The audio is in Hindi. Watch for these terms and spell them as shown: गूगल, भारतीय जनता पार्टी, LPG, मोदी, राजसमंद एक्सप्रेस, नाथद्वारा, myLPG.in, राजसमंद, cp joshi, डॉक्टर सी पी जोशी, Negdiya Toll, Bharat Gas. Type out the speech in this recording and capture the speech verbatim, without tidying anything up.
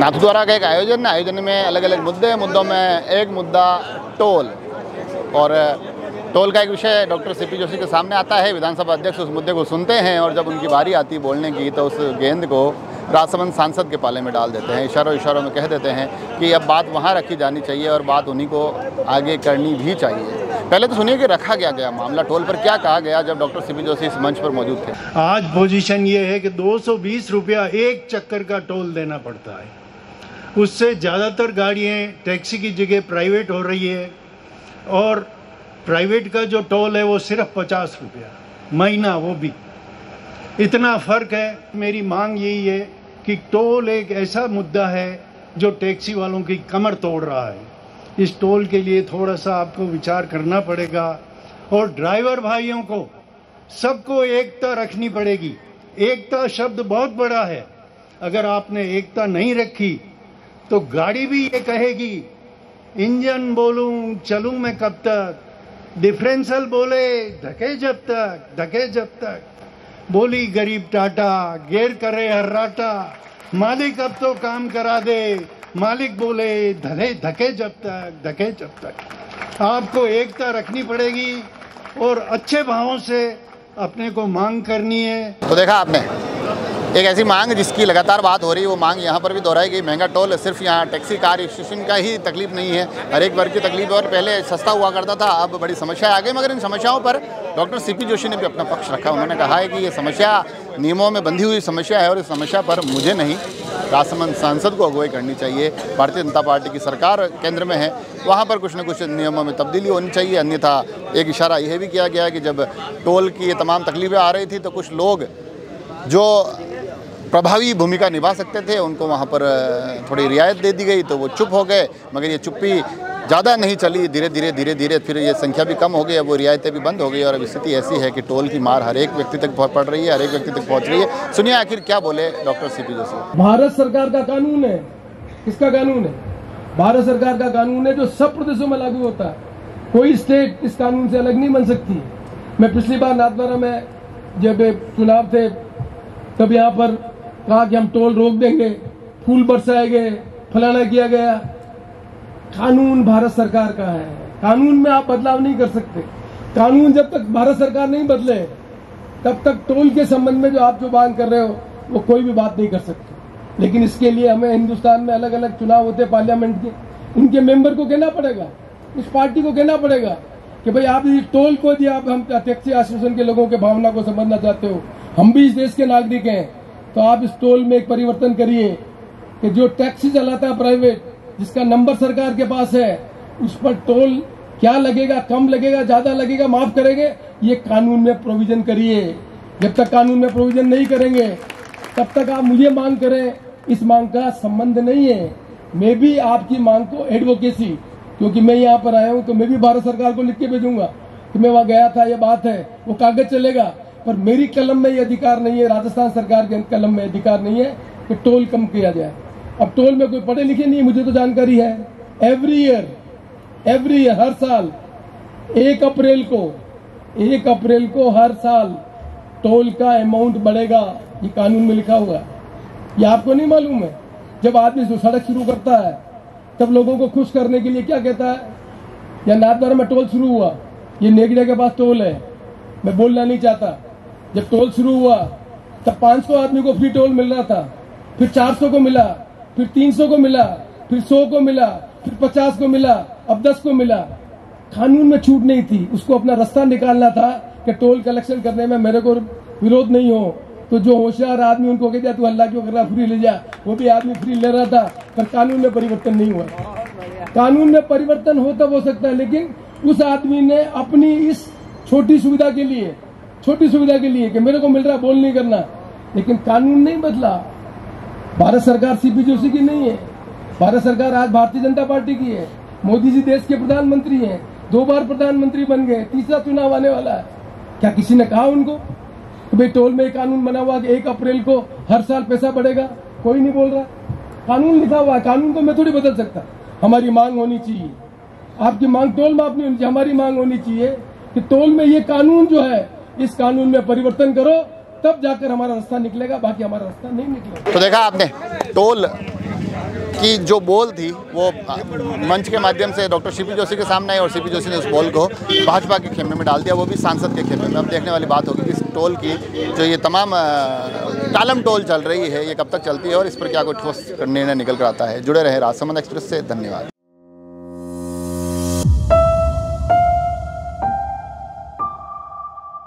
नाथद्वारा का एक आयोजन है। आयोजन में अलग अलग मुद्दे हैं। मुद्दों में एक मुद्दा टोल और टोल का एक विषय डॉक्टर सी पी जोशी के सामने आता है। विधानसभा अध्यक्ष उस मुद्दे को सुनते हैं और जब उनकी बारी आती बोलने की तो उस गेंद को राजसमंद सांसद के पाले में डाल देते हैं। इशारों इशारों में कह देते हैं कि अब बात वहाँ रखी जानी चाहिए और बात उन्हीं को आगे करनी भी चाहिए। पहले तो सुनिए कि रखा क्या गया मामला, टोल पर क्या कहा गया जब डॉक्टर सी पी जोशी इस मंच पर मौजूद थे। आज पोजीशन ये है कि दो सौ बीस रुपया एक चक्कर का टोल देना पड़ता है। उससे ज़्यादातर गाड़ियाँ टैक्सी की जगह प्राइवेट हो रही है और प्राइवेट का जो टोल है वो सिर्फ पचास रुपया महीना, वो भी इतना फ़र्क है। मेरी मांग यही है कि टोल एक ऐसा मुद्दा है जो टैक्सी वालों की कमर तोड़ रहा है। इस टोल के लिए थोड़ा सा आपको विचार करना पड़ेगा और ड्राइवर भाइयों को सबको एकता रखनी पड़ेगी। एकता शब्द बहुत बड़ा है। अगर आपने एकता नहीं रखी तो गाड़ी भी ये कहेगी इंजन बोलूं चलूं मैं कब तक, डिफरेंशियल बोले धके जब तक धके जब तक, बोली गरीब टाटा गैर करे हर्राटा, मालिक अब तो काम करा दे, मालिक बोले धले धके जब तक धके जब तक। आपको एकता रखनी पड़ेगी और अच्छे भावों से अपने को मांग करनी है। तो देखा आपने एक ऐसी मांग जिसकी लगातार बात हो रही है, वो मांग यहाँ पर भी दोहराई गई। महंगा टोल सिर्फ यहाँ टैक्सी कार स्टेशन का ही तकलीफ नहीं है, हर एक वर्ग की तकलीफ है। और पहले सस्ता हुआ करता था, अब बड़ी समस्या आ गई। मगर इन समस्याओं पर डॉक्टर सी पी जोशी ने भी अपना पक्ष रखा। उन्होंने कहा है कि ये समस्या नियमों में बंधी हुई समस्या है और इस समस्या पर मुझे नहीं राजसमंद सांसद को अगुवाई करनी चाहिए। भारतीय जनता पार्टी की सरकार केंद्र में है, वहाँ पर कुछ न कुछ नियमों में तब्दीली होनी चाहिए। अन्यथा एक इशारा यह भी किया गया कि जब टोल की ये तमाम तकलीफें आ रही थी तो कुछ लोग जो प्रभावी भूमिका निभा सकते थे उनको वहाँ पर थोड़ी रियायत दे दी गई तो वो चुप हो गए। मगर ये चुप्पी ज़्यादा नहीं चली, धीरे धीरे धीरे धीरे फिर ये संख्या भी कम हो गई, अब वो रियायतें भी बंद हो गई। और अब स्थिति ऐसी है कि टोल की मार हर एक व्यक्ति तक पड़ रही है, हर एक व्यक्ति तक पहुँच रही है। सुनिए आखिर क्या बोले डॉक्टर सी पी जोशी। Bharat सरकार का कानून है, किसका कानून है? भारत सरकार का कानून है जो सब प्रदेशों में लागू होता है। कोई स्टेट इस कानून से अलग नहीं बन सकती। मैं पिछली बार नाथद्वारा में जब चुनाव थे तब यहाँ पर कहा कि हम टोल रोक देंगे, फूल बरसाए गए, फलाना किया गया। कानून भारत सरकार का है, कानून में आप बदलाव नहीं कर सकते। कानून जब तक भारत सरकार नहीं बदले तब तक टोल के संबंध में जो आप जो मांग कर रहे हो वो कोई भी बात नहीं कर सकते। लेकिन इसके लिए हमें हिंदुस्तान में अलग अलग चुनाव होते पार्लियामेंट के, उनके मेंबर को कहना पड़ेगा, इस पार्टी को कहना पड़ेगा कि भाई आप ये टोल को दिया, आप हम टैक्सी एसोसिएशन के लोगों के भावना को समझना चाहते हो, हम भी इस देश के नागरिक हैं, तो आप इस टोल में एक परिवर्तन करिए कि जो टैक्सी चलाता है प्राइवेट, जिसका नंबर सरकार के पास है, उस पर टोल क्या लगेगा, कम लगेगा ज्यादा लगेगा, माफ करेंगे, ये कानून में प्रोविजन करिए। जब तक कानून में प्रोविजन नहीं करेंगे तब तक आप मुझे मांग करें, इस मांग का संबंध नहीं है। मैं भी आपकी मांग को एडवोकेसी, क्योंकि मैं यहाँ पर आया हूँ तो मैं भी भारत सरकार को लिख के भेजूंगा कि मैं वहां गया था, ये बात है, वो कागज चलेगा। पर मेरी कलम में ये अधिकार नहीं है, राजस्थान सरकार के कलम में अधिकार नहीं है कि टोल कम किया जाए। अब टोल में कोई पढ़े लिखे नहीं है, मुझे तो जानकारी है। एवरी ईयर एवरी ईयर हर साल एक अप्रैल को एक अप्रैल को हर साल टोल का अमाउंट बढ़ेगा, ये कानून में लिखा हुआ है। ये आपको नहीं मालूम है। जब आदमी सड़क शुरू करता है तब लोगों को खुश करने के लिए क्या कहता है, या नाथद्वारा में टोल शुरू हुआ, ये नेगड़िया के पास टोल है, मैं बोलना नहीं चाहता। जब टोल शुरू हुआ तब पाँच सौ आदमी को फ्री टोल मिल रहा था, फिर चार सौ को मिला, फिर तीन सौ को मिला, फिर सौ को मिला, फिर पचास को मिला, अब दस को मिला। कानून में छूट नहीं थी, उसको अपना रास्ता निकालना था कि टोल कलेक्शन करने में मेरे को विरोध नहीं हो। तो जो होशियार आदमी उनको कह दिया तू हल्ला क्यों कर रहा, फ्री ले जा, वो भी आदमी फ्री ले रहा था। पर कानून में परिवर्तन नहीं हुआ। कानून में परिवर्तन हो तब हो सकता है, लेकिन उस आदमी ने अपनी इस छोटी सुविधा के लिए छोटी सुविधा के लिए कि मेरे को मिल रहा बोल नहीं करना, लेकिन कानून नहीं बदला। भारत सरकार सी पी जोशी की नहीं है, भारत सरकार आज भारतीय जनता पार्टी की है। मोदी जी देश के प्रधानमंत्री हैं, दो बार प्रधानमंत्री बन गए, तीसरा चुनाव आने वाला है। क्या किसी ने कहा उनको कि भाई टोल में एक कानून बना हुआ कि एक अप्रैल को हर साल पैसा बढ़ेगा? कोई नहीं बोल रहा। कानून लिखा हुआ है, कानून को मैं थोड़ी बदल सकता। हमारी मांग होनी चाहिए, आपकी मांग टोल माफ नहीं होनी चाहिए, हमारी मांग होनी चाहिए कि टोल में ये कानून जो है इस कानून में परिवर्तन करो, तब जाकर हमारा रास्ता निकलेगा, बाकी हमारा रास्ता नहीं निकलेगा। तो देखा आपने, टोल की जो बोल थी वो मंच के माध्यम से डॉक्टर सी पी जोशी के सामने आई और सी पी जोशी ने उस बोल को भाजपा के खेमे में डाल दिया, वो भी सांसद के खेमे में। अब देखने वाली बात होगी इस टोल की जो ये तमाम टालम टोल चल रही है ये कब तक चलती है और इस पर क्या कोई ठोस निर्णय निकल कर आता है। जुड़े रहे राजसमंद एक्सप्रेस से। धन्यवाद।